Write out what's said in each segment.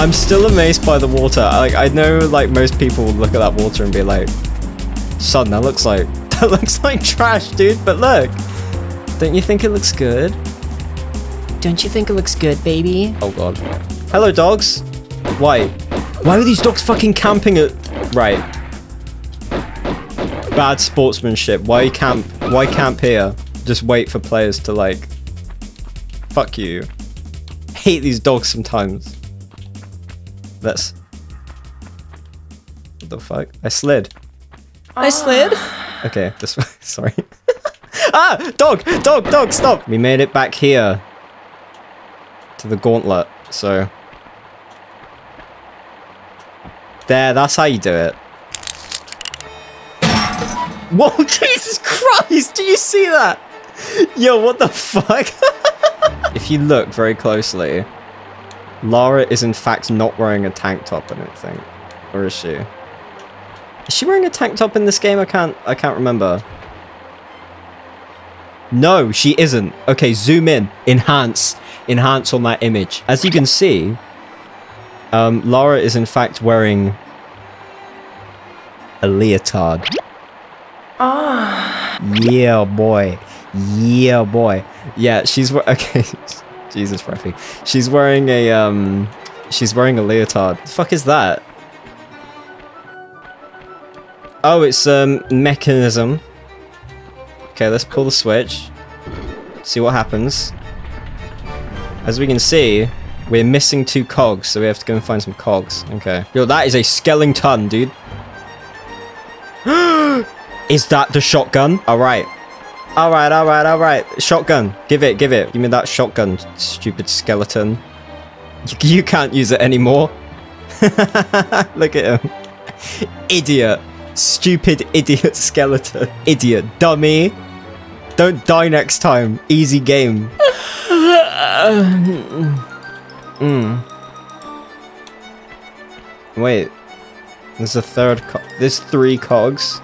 I'm still amazed by the water. Like, I know, like, most people would look at that water and be like, son, that looks like trash, dude. But look, don't you think it looks good? Don't you think it looks good, baby? Oh god. Hello, dogs. Why are these dogs fucking camping at? Right. Bad sportsmanship. Why camp here? Just wait for players to, like, fuck you. I hate these dogs sometimes. This. What the fuck? I slid. I slid? Okay, this way. Sorry. Ah! Dog, stop! We made it back here. To the gauntlet, so. There, that's how you do it. Whoa, Jesus Christ! Do you see that? Yo, what the fuck? If you look very closely, Lara is in fact not wearing a tank top, I don't think. Or is she? Is she wearing a tank top in this game? I can't remember. No, she isn't. Okay, zoom in. Enhance on that image. As you can see, Lara is in fact wearing a leotard. Ah. Yeah, boy. Yeah, boy. Yeah, she's okay. Jesus, Refi. She's wearing a leotard. The fuck is that? Oh, it's mechanism. Okay, let's pull the switch. See what happens. As we can see, we're missing 2 cogs, so we have to go and find some cogs. Okay. Yo, that is a skeleton, dude. Is that the shotgun? All right. Shotgun. Give it. Give me that shotgun, stupid skeleton. You can't use it anymore. Look at him. Idiot. Stupid idiot skeleton. Idiot. Dummy. Don't die next time. Easy game. Wait. There's a third cog. There's 3 cogs.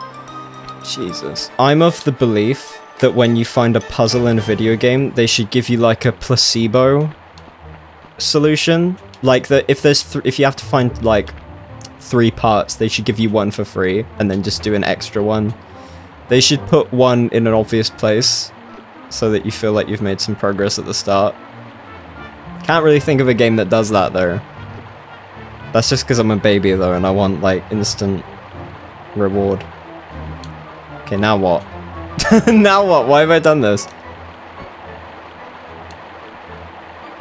Jesus. I'm of the belief that when you find a puzzle in a video game, they should give you, like, a placebo solution. Like, that if you have to find, like, 3 parts, they should give you 1 for free and then just do an extra one. They should put 1 in an obvious place so that you feel like you've made some progress at the start. Can't really think of a game that does that, though. That's just because I'm a baby, though, and I want, like, instant reward. Okay, now what? Now what? Why have I done this?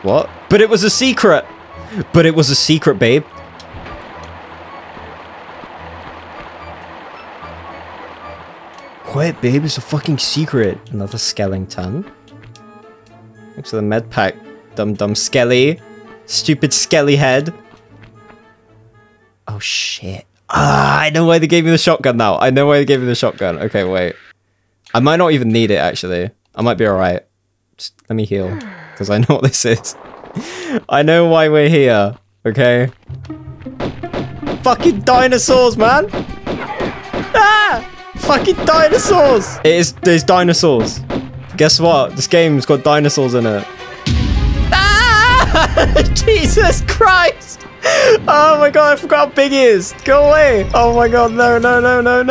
What? But it was a secret! But it was a secret, babe. Quiet, babe. It's a fucking secret. Another skeleton. Thanks for the med pack. Dumb skelly. Stupid skelly head. Oh, shit. Ah, I know why they gave me the shotgun now. I know why they gave me the shotgun. Okay, wait. I might not even need it, actually. I might be alright. Just let me heal, because I know what this is. I know why we're here, okay? Fucking dinosaurs, man! Ah! Fucking dinosaurs! There's dinosaurs. Guess what? This game's got dinosaurs in it. Ah! Jesus Christ! Oh my god, I forgot how big he is. Go away. Oh my god, no. No, go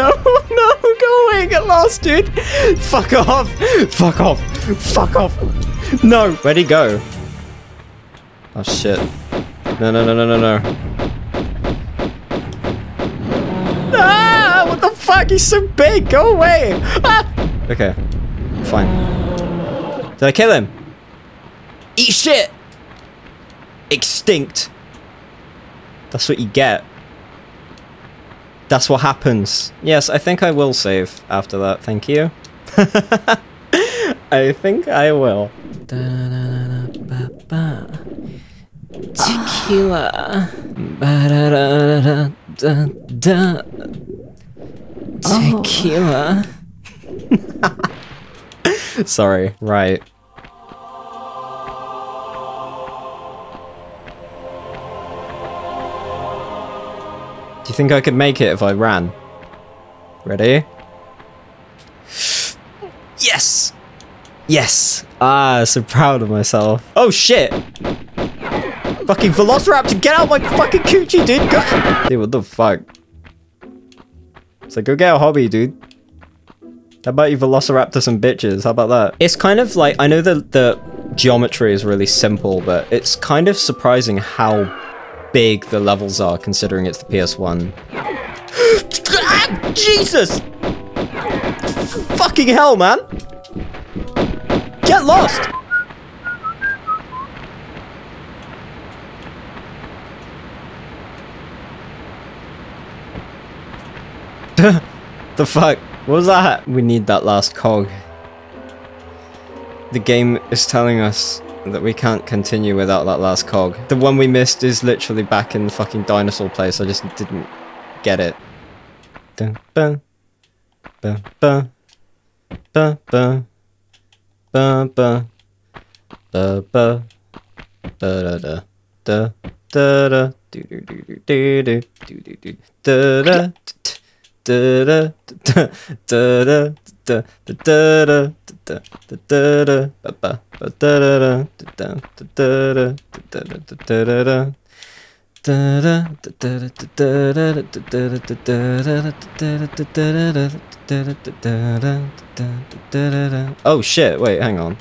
away. Get lost, dude. Fuck off. Fuck off. Fuck off. No. Where'd he go? Oh shit. No. Ah, what the fuck? He's so big. Go away. Ah. Okay, fine. Did I kill him? Eat shit. Extinct. That's what you get. That's what happens. Yes, I think I will save after that. Thank you. I think I will. Tequila. Tequila. Sorry. Right. Do you think I could make it if I ran? Ready? Yes! Yes! Ah, so proud of myself. Oh shit! Fucking Velociraptor, get out of my fucking coochie, dude. Go. Dude, what the fuck? So go get a hobby, dude. How about you Velociraptor some bitches? How about that? It's kind of like, I know the geometry is really simple, but it's kind of surprising how big the levels are considering it's the PS1. Jesus! Fucking hell, man! Get lost! The fuck? What was that? We need that last cog. The game is telling us that we can't continue without that last cog. The one we missed is literally back in the fucking dinosaur place. I just didn't get it. Dun, bun, bun, bun, bun, bun, bun, bun, bun, bun, da da da da da da do do do do do do da da. Oh shit, wait, hang on.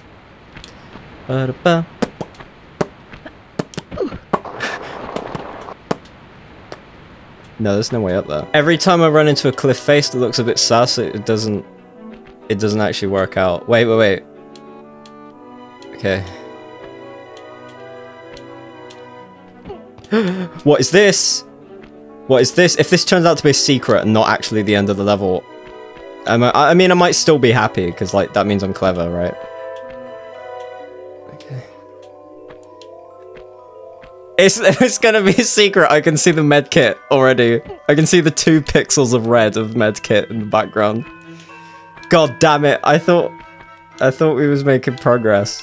No, there's no way up there. Every time I run into a cliff face that looks a bit sus, it doesn't actually work out. Wait, wait, wait. Okay. What is this? What is this? If this turns out to be a secret and not actually the end of the level, I mean, I might still be happy because, like, that means I'm clever, right? It's gonna be a secret. I can see the medkit already. I can see the 2 pixels of red of medkit in the background. God damn it! I thought we was making progress.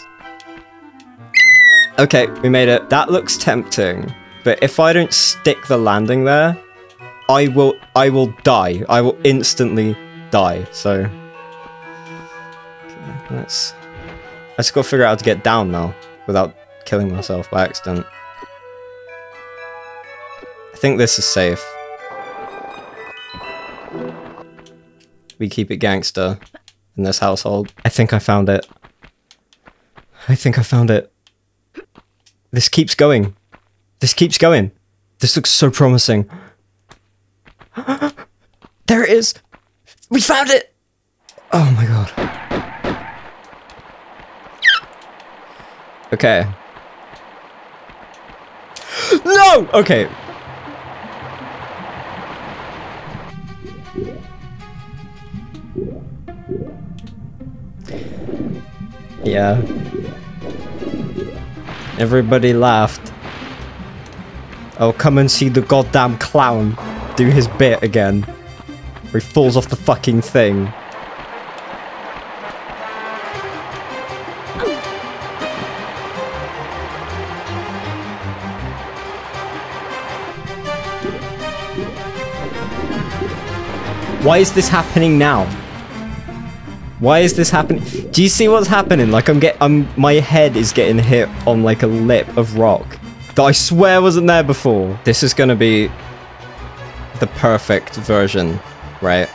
Okay, we made it. That looks tempting, but if I don't stick the landing there, I will die. I will instantly die. So, okay, I just gotta figure out how to get down now without killing myself by accident. I think this is safe. We keep it gangster in this household. I think I found it. I think I found it. This keeps going. This keeps going. This looks so promising. There it is. We found it. Oh my god. Okay. No! Okay. Yeah. Everybody laughed. Oh, come and see the goddamn clown do his bit again. Where he falls off the fucking thing. Why is this happening now? Why is this happening? Do you see what's happening? Like my head is getting hit on like a lip of rock that I swear wasn't there before. This is gonna be the perfect version, right?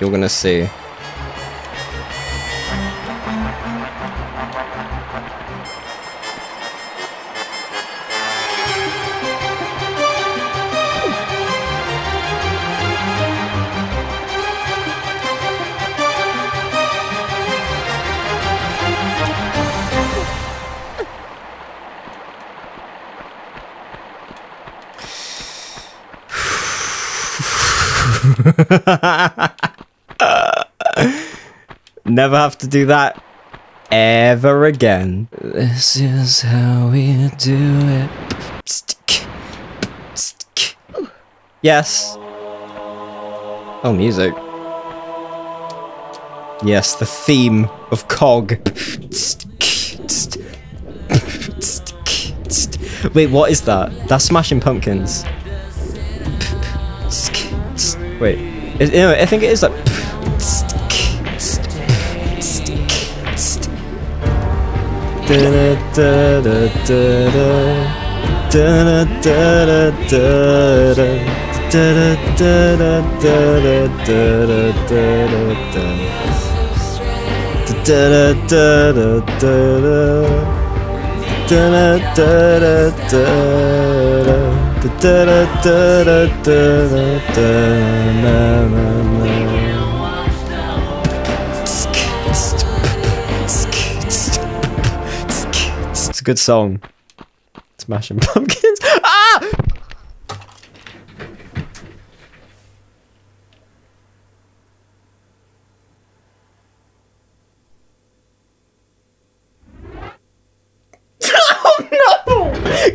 You're gonna see. Never have to do that ever again. This is how we do it. Psst, psst. Yes. Oh, music. Yes, the theme of Cog. Wait, what is that? That's Smashing Pumpkins. Wait, you know, I think it is like. It's a good song. Smashing Pumpkins. Ah!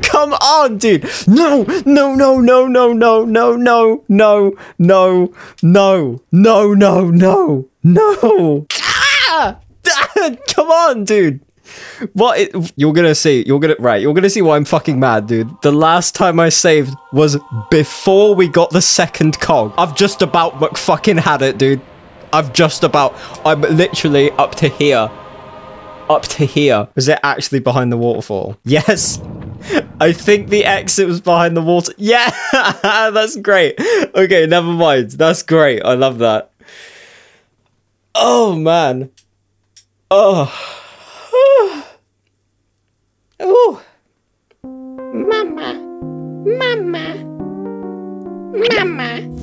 Come on, dude! No! No! No! No! No! No! No! No! No! No! No! No! No! No! No! Ah! Come on, dude! What? You're gonna see. You're gonna see why I'm fucking mad, dude. The last time I saved was before we got the second cog. I've just about McFucking had it, dude. I've just about. I'm literally up to here. Up to here. Was it actually behind the waterfall? Yes. I think the exit was behind the water. Yeah, that's great. Okay, never mind. That's great. I love that. Oh, man. Oh. Oh. Mama. Mama. Mama.